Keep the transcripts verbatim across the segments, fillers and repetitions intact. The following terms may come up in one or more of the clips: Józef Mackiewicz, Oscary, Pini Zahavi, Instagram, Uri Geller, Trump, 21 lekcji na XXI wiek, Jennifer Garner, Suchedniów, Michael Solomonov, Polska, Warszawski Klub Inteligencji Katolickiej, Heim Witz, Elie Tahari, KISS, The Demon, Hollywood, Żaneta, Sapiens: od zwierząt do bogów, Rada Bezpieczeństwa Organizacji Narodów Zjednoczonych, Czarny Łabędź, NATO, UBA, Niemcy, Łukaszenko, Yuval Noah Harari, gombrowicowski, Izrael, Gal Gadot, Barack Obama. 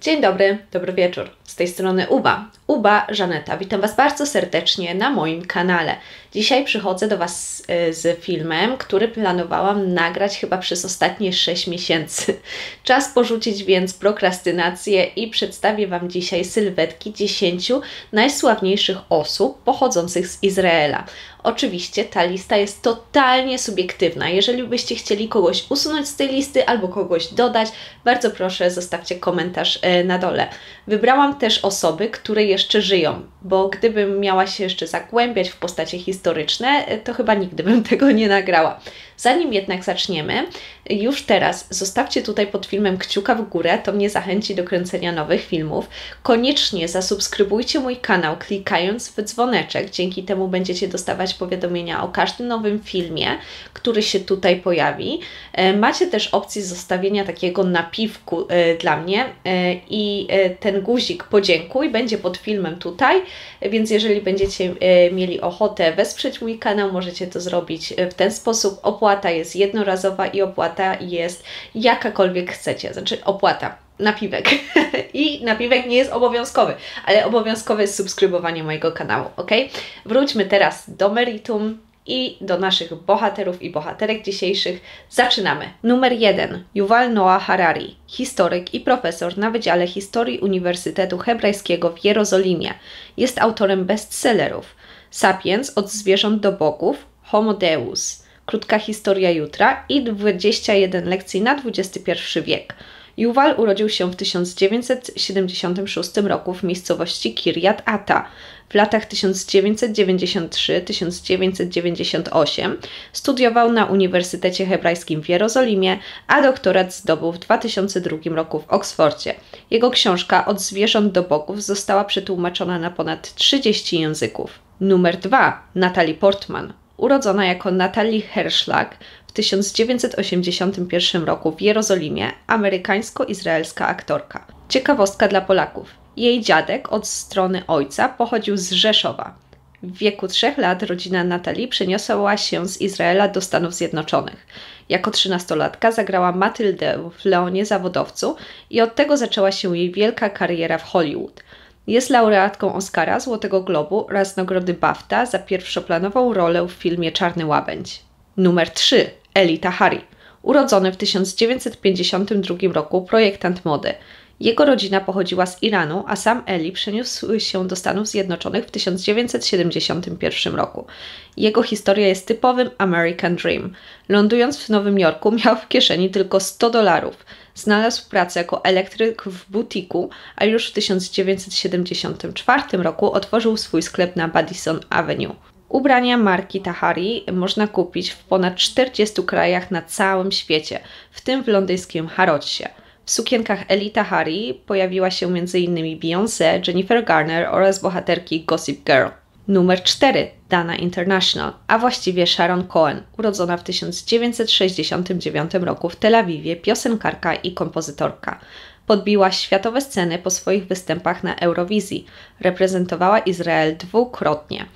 Dzień dobry, dobry wieczór. Z tej strony Uba, Uba Żaneta. Witam Was bardzo serdecznie na moim kanale. Dzisiaj przychodzę do Was z filmem, który planowałam nagrać chyba przez ostatnie sześć miesięcy. Czas porzucić więc prokrastynację i przedstawię Wam dzisiaj sylwetki dziesięciu najsławniejszych osób pochodzących z Izraela. Oczywiście ta lista jest totalnie subiektywna. Jeżeli byście chcieli kogoś usunąć z tej listy albo kogoś dodać, bardzo proszę zostawcie komentarz na dole. Wybrałam też osoby, które jeszcze żyją, bo gdybym miała się jeszcze zagłębiać w postacie historyczne, to chyba nigdy bym tego nie nagrała. Zanim jednak zaczniemy, już teraz zostawcie tutaj pod filmem kciuka w górę, to mnie zachęci do kręcenia nowych filmów. Koniecznie zasubskrybujcie mój kanał, klikając w dzwoneczek, dzięki temu będziecie dostawać powiadomienia o każdym nowym filmie, który się tutaj pojawi. Macie też opcję zostawienia takiego napiwku dla mnie i ten guzik podziękuj będzie pod filmem tutaj, więc jeżeli będziecie mieli ochotę wesprzeć mój kanał, możecie to zrobić w ten sposób. Opłata jest jednorazowa i opłata jest jakakolwiek chcecie, znaczy opłata. Napiwek. I napiwek nie jest obowiązkowy, ale obowiązkowe jest subskrybowanie mojego kanału, ok? Wróćmy teraz do meritum i do naszych bohaterów i bohaterek dzisiejszych. Zaczynamy. Numer jeden. Yuval Noah Harari, historyk i profesor na Wydziale Historii Uniwersytetu Hebrajskiego w Jerozolimie. Jest autorem bestsellerów Sapiens: od zwierząt do bogów, Homo deus: krótka historia jutra i dwadzieścia jeden lekcji na dwudziesty pierwszy wiek. Yuval urodził się w tysiąc dziewięćset siedemdziesiątym szóstym roku w miejscowości Kirjat Ata. W latach tysiąc dziewięćset dziewięćdziesiątym trzecim do tysiąc dziewięćset dziewięćdziesiątego ósmego studiował na Uniwersytecie Hebrajskim w Jerozolimie, a doktorat zdobył w dwa tysiące drugim roku w Oksfordzie. Jego książka Od zwierząt do bogów została przetłumaczona na ponad trzydzieści języków. Numer dwa. Natalie Portman. Urodzona jako Natalie Herschlag w tysiąc dziewięćset osiemdziesiątym pierwszym roku w Jerozolimie, amerykańsko-izraelska aktorka. Ciekawostka dla Polaków. Jej dziadek od strony ojca pochodził z Rzeszowa. W wieku trzech lat rodzina Natalii przeniosła się z Izraela do Stanów Zjednoczonych. Jako trzynastolatka zagrała Matyldę w Leonie Zawodowcu i od tego zaczęła się jej wielka kariera w Hollywood. Jest laureatką Oscara, Złotego Globu oraz nagrody BAFTA za pierwszoplanową rolę w filmie Czarny Łabędź. Numer trzy. Elie Tahari. Urodzony w tysiąc dziewięćset pięćdziesiątym drugim roku projektant mody. Jego rodzina pochodziła z Iranu, a sam Eli przeniósł się do Stanów Zjednoczonych w tysiąc dziewięćset siedemdziesiątym pierwszym roku. Jego historia jest typowym American Dream. Lądując w Nowym Jorku miał w kieszeni tylko sto dolarów. Znalazł pracę jako elektryk w butiku, a już w tysiąc dziewięćset siedemdziesiątym czwartym roku otworzył swój sklep na Madison Avenue. Ubrania marki Tahari można kupić w ponad czterdziestu krajach na całym świecie, w tym w londyńskim Harrodzie. W sukienkach Elie Tahari pojawiła się m.in. Beyoncé, Jennifer Garner oraz bohaterki Gossip Girl. Numer cztery. Dana International, a właściwie Sharon Cohen, urodzona w tysiąc dziewięćset sześćdziesiątym dziewiątym roku w Tel Awiwie, piosenkarka i kompozytorka. Podbiła światowe sceny po swoich występach na Eurowizji. Reprezentowała Izrael dwukrotnie.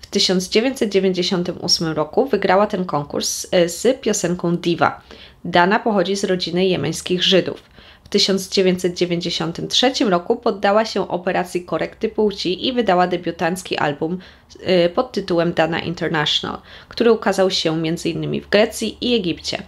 W tysiąc dziewięćset dziewięćdziesiątym ósmym roku wygrała ten konkurs z piosenką Diva. Dana pochodzi z rodziny jemeńskich Żydów. W tysiąc dziewięćset dziewięćdziesiątym trzecim roku poddała się operacji korekty płci i wydała debiutancki album pod tytułem Dana International, który ukazał się m.in. w Grecji i Egipcie.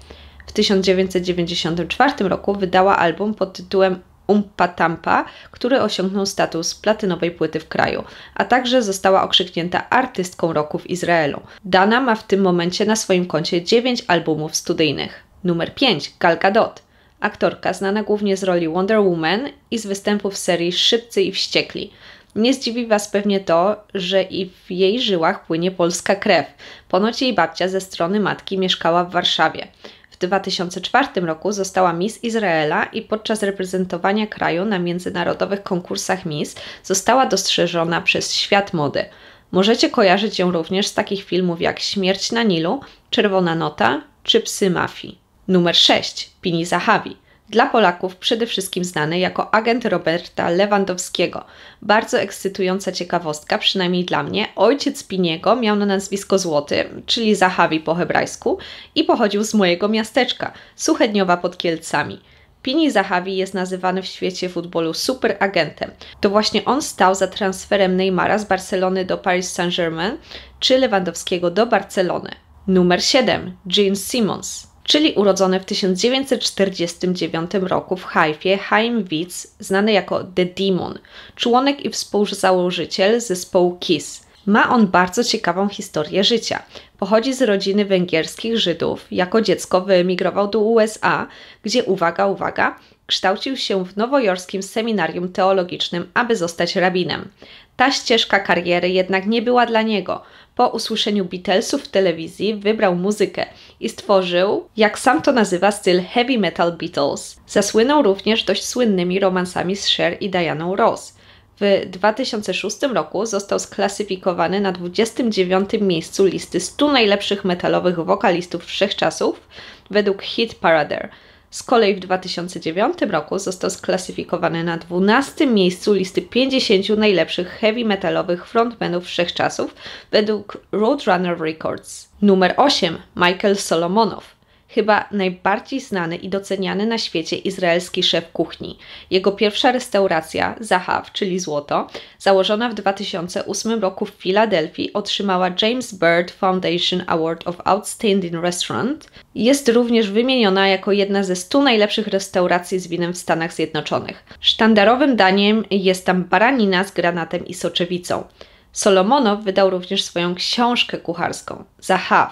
W tysiąc dziewięćset dziewięćdziesiątym czwartym roku wydała album pod tytułem Umpa Tampa, który osiągnął status platynowej płyty w kraju, a także została okrzyknięta artystką roku w Izraelu. Dana ma w tym momencie na swoim koncie dziewięć albumów studyjnych. Numer pięć. Gal Gadot. Aktorka znana głównie z roli Wonder Woman i z występów w serii Szybcy i wściekli. Nie zdziwi Was pewnie to, że i w jej żyłach płynie polska krew. Ponoć jej babcia ze strony matki mieszkała w Warszawie. W dwa tysiące czwartym roku została Miss Izraela i podczas reprezentowania kraju na międzynarodowych konkursach Miss została dostrzeżona przez świat mody. Możecie kojarzyć ją również z takich filmów jak Śmierć na Nilu, Czerwona nota czy Psy mafii. Numer sześć. Pini Zahavi. Dla Polaków przede wszystkim znany jako agent Roberta Lewandowskiego. Bardzo ekscytująca ciekawostka, przynajmniej dla mnie. Ojciec Piniego miał na nazwisko Złoty, czyli Zahavi po hebrajsku, i pochodził z mojego miasteczka, Suchedniowa pod Kielcami. Pini Zahavi jest nazywany w świecie futbolu superagentem. To właśnie on stał za transferem Neymara z Barcelony do Paris Saint-Germain czy Lewandowskiego do Barcelony. Numer siedem. Gene Simmons, czyli urodzony w tysiąc dziewięćset czterdziestym dziewiątym roku w Haifie Heim Witz, znany jako The Demon, członek i współzałożyciel zespołu KISS. Ma on bardzo ciekawą historię życia. Pochodzi z rodziny węgierskich Żydów. Jako dziecko wyemigrował do U S A, gdzie, uwaga, uwaga, kształcił się w nowojorskim seminarium teologicznym, aby zostać rabinem. Ta ścieżka kariery jednak nie była dla niego. Po usłyszeniu Beatlesów w telewizji wybrał muzykę i stworzył, jak sam to nazywa, styl heavy metal Beatles. Zasłynął również dość słynnymi romansami z Cher i Dianą Ross. W dwa tysiące szóstym roku został sklasyfikowany na dwudziestym dziewiątym miejscu listy stu najlepszych metalowych wokalistów wszechczasów według Hit Parader. Z kolei w dwa tysiące dziewiątym roku został sklasyfikowany na dwunastym miejscu listy pięćdziesięciu najlepszych heavy metalowych frontmenów wszechczasów według Roadrunner Records. Numer osiem. Michael Solomonow. Chyba najbardziej znany i doceniany na świecie izraelski szef kuchni. Jego pierwsza restauracja, Zahav, czyli Złoto, założona w dwa tysiące ósmym roku w Filadelfii, otrzymała James Beard Foundation Award of Outstanding Restaurant. Jest również wymieniona jako jedna ze stu najlepszych restauracji z winem w Stanach Zjednoczonych. Sztandarowym daniem jest tam baranina z granatem i soczewicą. Solomonow wydał również swoją książkę kucharską, Zahav,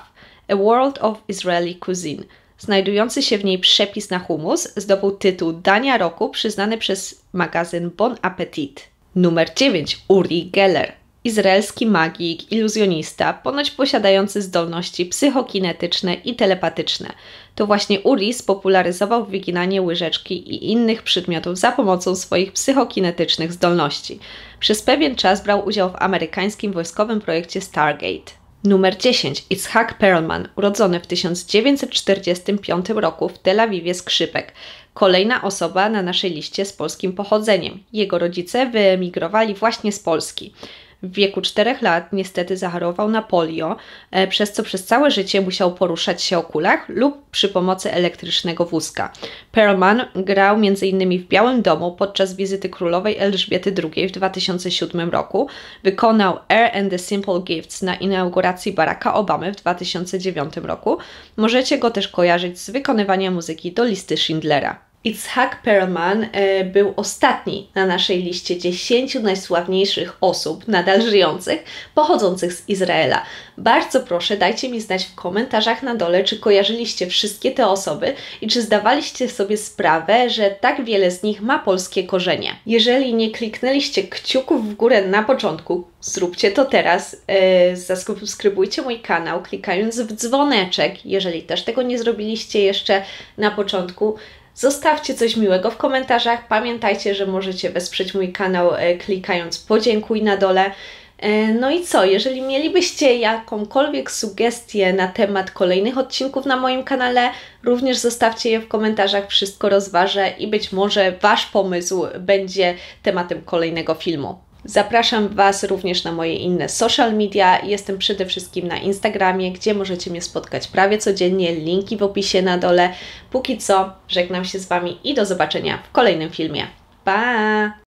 A World of Israeli Cuisine. Znajdujący się w niej przepis na hummus zdobył tytuł Dania Roku przyznany przez magazyn Bon Appetit. Numer dziewięć. Uri Geller. Izraelski magik, iluzjonista, ponoć posiadający zdolności psychokinetyczne i telepatyczne. To właśnie Uri spopularyzował wyginanie łyżeczki i innych przedmiotów za pomocą swoich psychokinetycznych zdolności. Przez pewien czas brał udział w amerykańskim wojskowym projekcie Stargate. Numer dziesięć. Itzhak Perlman, urodzony w tysiąc dziewięćset czterdziestym piątym roku w Tel Awiwie Skrzypek. Kolejna osoba na naszej liście z polskim pochodzeniem. Jego rodzice wyemigrowali właśnie z Polski. W wieku czterech lat niestety zachorował na polio, przez co przez całe życie musiał poruszać się o kulach lub przy pomocy elektrycznego wózka. Perlman grał między innymi w Białym Domu podczas wizyty królowej Elżbiety drugiej w dwa tysiące siódmym roku, wykonał Air and the Simple Gifts na inauguracji Baracka Obamy w dwa tysiące dziewiątym roku. Możecie go też kojarzyć z wykonywania muzyki do listy Schindlera. Itzhak Perlman e, był ostatni na naszej liście dziesięciu najsławniejszych osób nadal żyjących, pochodzących z Izraela. Bardzo proszę, dajcie mi znać w komentarzach na dole, czy kojarzyliście wszystkie te osoby i czy zdawaliście sobie sprawę, że tak wiele z nich ma polskie korzenie. Jeżeli nie kliknęliście kciuków w górę na początku, zróbcie to teraz, e, zasubskrybujcie mój kanał klikając w dzwoneczek. Jeżeli też tego nie zrobiliście jeszcze na początku, zostawcie coś miłego w komentarzach. Pamiętajcie, że możecie wesprzeć mój kanał klikając podziękuj na dole. No i co, jeżeli mielibyście jakąkolwiek sugestię na temat kolejnych odcinków na moim kanale, również zostawcie je w komentarzach, wszystko rozważę i być może Wasz pomysł będzie tematem kolejnego filmu. Zapraszam Was również na moje inne social media. Jestem przede wszystkim na Instagramie, gdzie możecie mnie spotkać prawie codziennie. Linki w opisie na dole. Póki co żegnam się z Wami i do zobaczenia w kolejnym filmie. Pa!